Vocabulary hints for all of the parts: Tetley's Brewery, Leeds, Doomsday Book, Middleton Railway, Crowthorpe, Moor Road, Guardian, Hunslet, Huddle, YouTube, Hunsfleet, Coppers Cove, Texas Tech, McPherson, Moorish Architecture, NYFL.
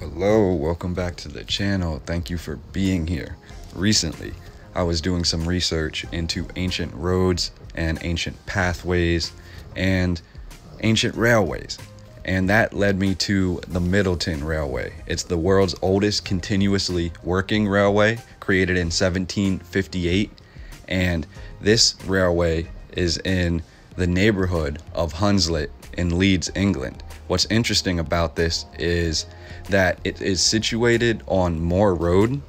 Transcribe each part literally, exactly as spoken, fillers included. Hello, welcome back to the channel. Thank you for being here. Recently, I was doing some research into ancient roads and ancient pathways and ancient railways, and that led me to the Middleton Railway. It's the world's oldest continuously working railway, created in seventeen fifty-eight, and this railway is in the neighborhood of Hunslet in Leeds, England. What's interesting about this is that it is situated on Moor Road.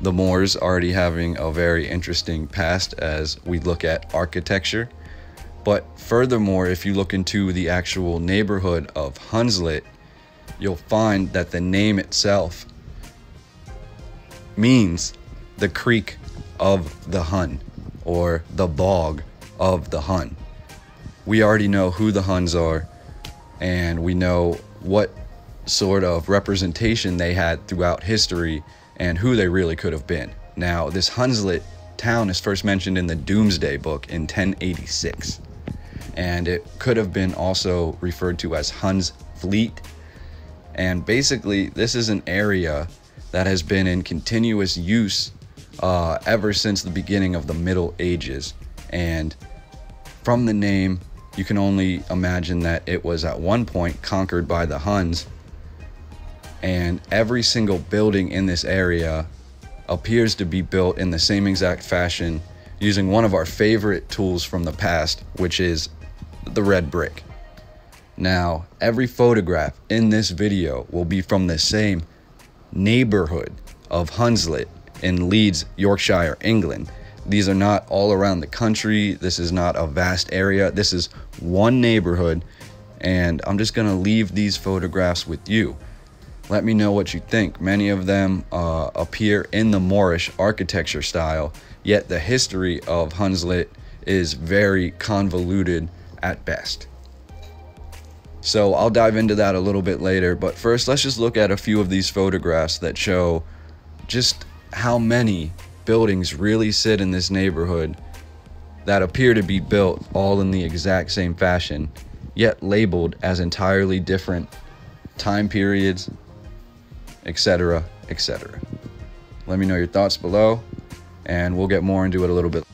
The Moors already having a very interesting past as we look at architecture. But furthermore, if you look into the actual neighborhood of Hunslet, you'll find that the name itself means the creek of the Hun or the bog of the Hun. We already know who the Huns are, and we know what sort of representation they had throughout history and who they really could have been. Now, this Hunslet town is first mentioned in the Doomsday Book in ten eighty-six, and it could have been also referred to as Hunsfleet. And basically, this is an area that has been in continuous use uh, ever since the beginning of the Middle Ages. And from the name, you can only imagine that it was at one point conquered by the Huns, and every single building in this area appears to be built in the same exact fashion using one of our favorite tools from the past, which is the red brick. Now, every photograph in this video will be from the same neighborhood of Hunslet in Leeds, Yorkshire, England. These are not all around the country. This is not a vast area. This is one neighborhood, and I'm just gonna leave these photographs with you. Let me know what you think. Many of them uh, appear in the Moorish architecture style, yet the history of Hunslet is very convoluted at best. So I'll dive into that a little bit later, but first let's just look at a few of these photographs that show just how many buildings really sit in this neighborhood that appear to be built all in the exact same fashion, yet labeled as entirely different time periods, etc, et cetera. Let me know your thoughts below, and we'll get more into it a little bit.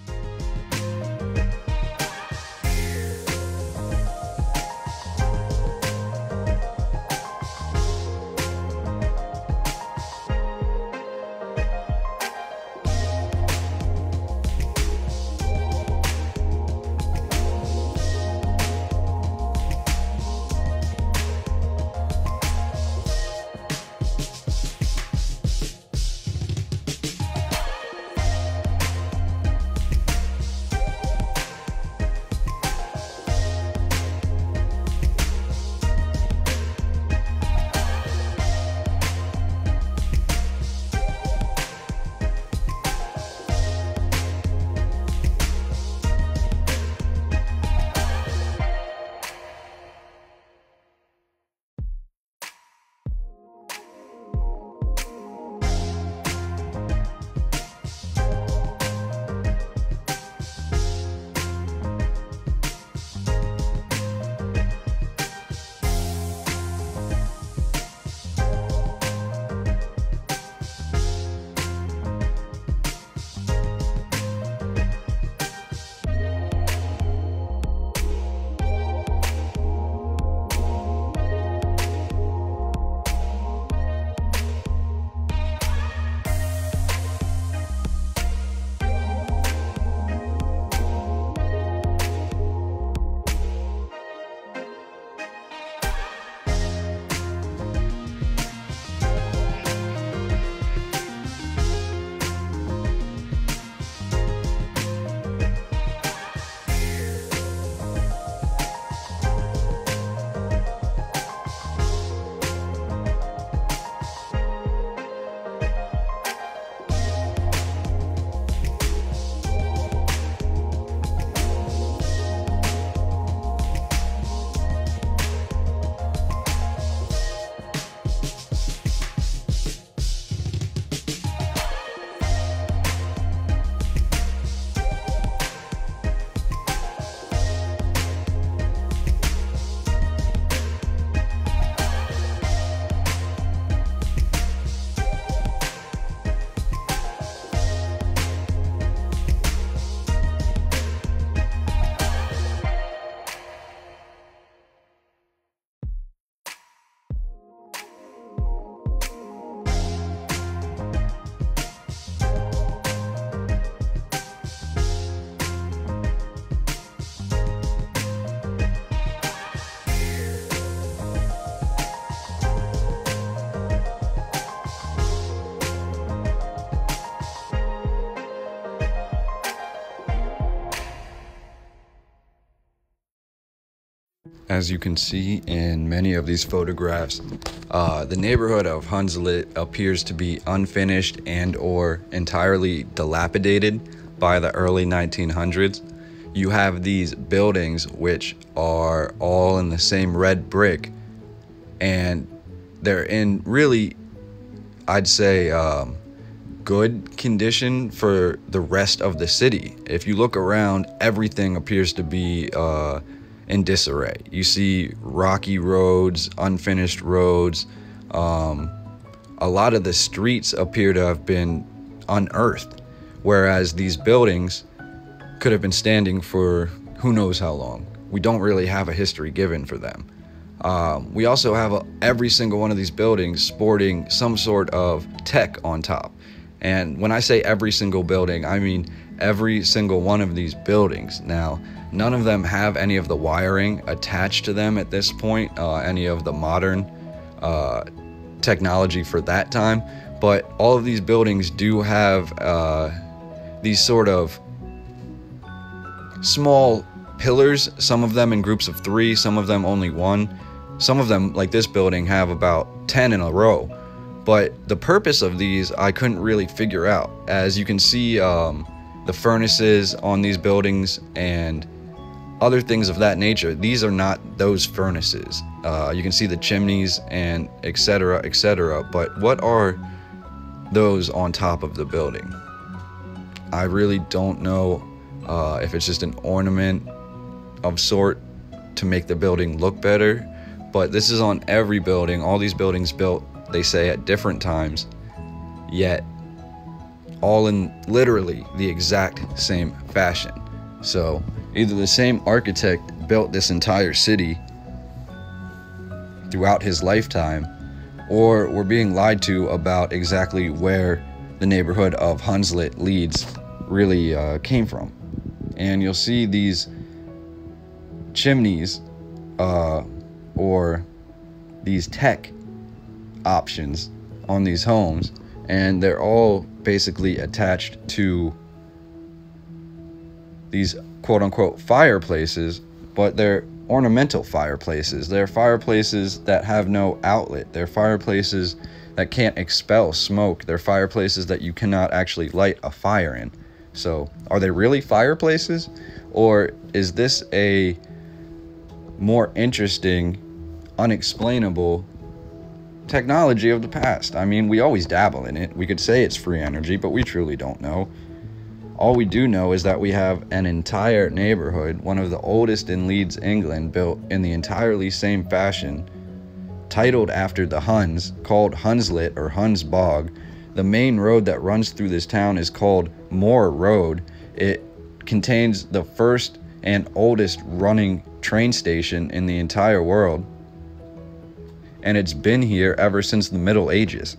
As you can see in many of these photographs, uh, the neighborhood of Hunslet appears to be unfinished and or entirely dilapidated by the early nineteen hundreds. You have these buildings which are all in the same red brick, and they're in really, I'd say, um, good condition for the rest of the city. If you look around, everything appears to be uh, in disarray. You see rocky roads, unfinished roads. Um, a lot of the streets appear to have been unearthed, whereas these buildings could have been standing for who knows how long. We don't really have a history given for them. Um, we also have a, every single one of these buildings sporting some sort of tech on top. And when I say every single building, I mean every single one of these buildings. Now, none of them have any of the wiring attached to them at this point, uh, any of the modern uh, technology for that time. But all of these buildings do have uh, these sort of small pillars, some of them in groups of three, some of them only one. Some of them, like this building, have about ten in a row. But the purpose of these, I couldn't really figure out. As you can see, um, the furnaces on these buildings and other things of that nature, these are not those furnaces. Uh, you can see the chimneys and et cetera, et cetera. But what are those on top of the building? I really don't know. Uh, if it's just an ornament of sort to make the building look better. But this is on every building. All these buildings built, they say, at different times, yet all in literally the exact same fashion. So either the same architect built this entire city throughout his lifetime, or we're being lied to about exactly where the neighborhood of Hunslet, Leeds, really uh, came from. And you'll see these chimneys uh, or these tech options on these homes, and they're all basically attached to these quote-unquote fireplaces, but they're ornamental fireplaces. They're fireplaces that have no outlet. They're fireplaces that can't expel smoke. They're fireplaces that you cannot actually light a fire in. So are they really fireplaces, or is this a more interesting, unexplainable technology of the past? I mean, we always dabble in it. We could say it's free energy, but we truly don't know. All we do know is that we have an entire neighborhood, one of the oldest in Leeds, England, built in the entirely same fashion, titled after the Huns, called Hunslet or Huns Bog. The main road that runs through this town is called Moor Road. It contains the first and oldest running train station in the entire world, and it's been here ever since the Middle Ages.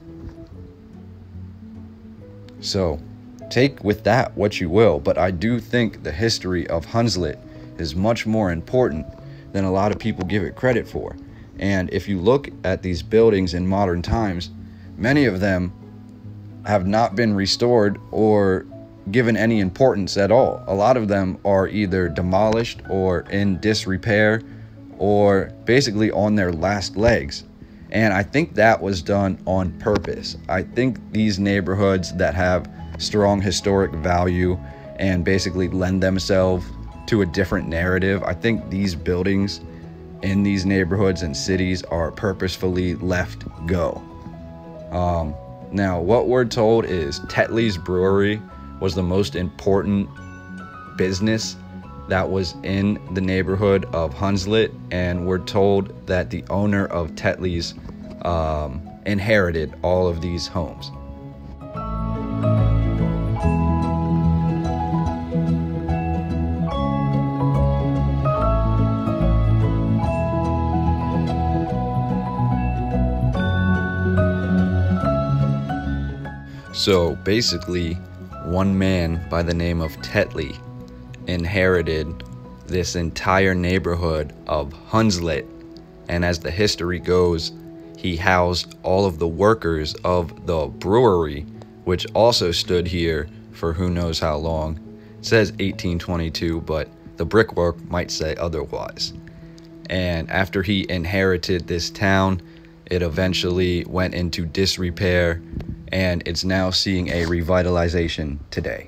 So take with that what you will, but I do think the history of Hunslet is much more important than a lot of people give it credit for. And if you look at these buildings in modern times, many of them have not been restored or given any importance at all. A lot of them are either demolished or in disrepair or basically on their last legs. And I think that was done on purpose. I think these neighborhoods that have strong historic value and basically lend themselves to a different narrative, I think these buildings in these neighborhoods and cities are purposefully left go. Um, Now, what we're told is Tetley's Brewery was the most important business that was in the neighborhood of Hunslet, and we're told that the owner of Tetley's um, inherited all of these homes. So basically, one man by the name of Tetley inherited this entire neighborhood of Hunslet, and as the history goes, he housed all of the workers of the brewery, which also stood here for who knows how long. It says eighteen twenty-two, but the brickwork might say otherwise. and after he inherited this town, it eventually went into disrepair, and it's now seeing a revitalization today.